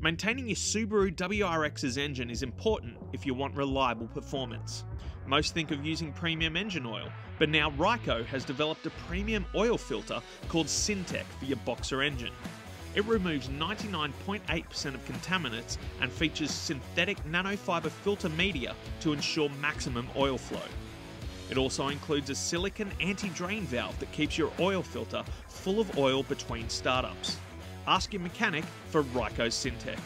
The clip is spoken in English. Maintaining your Subaru WRX's engine is important if you want reliable performance. Most think of using premium engine oil, but now Ryco has developed a premium oil filter called SynTec for your boxer engine. It removes 99.8% of contaminants and features synthetic nanofiber filter media to ensure maximum oil flow. It also includes a silicon anti-drain valve that keeps your oil filter full of oil between startups. Ask your mechanic for Ryco SynTec.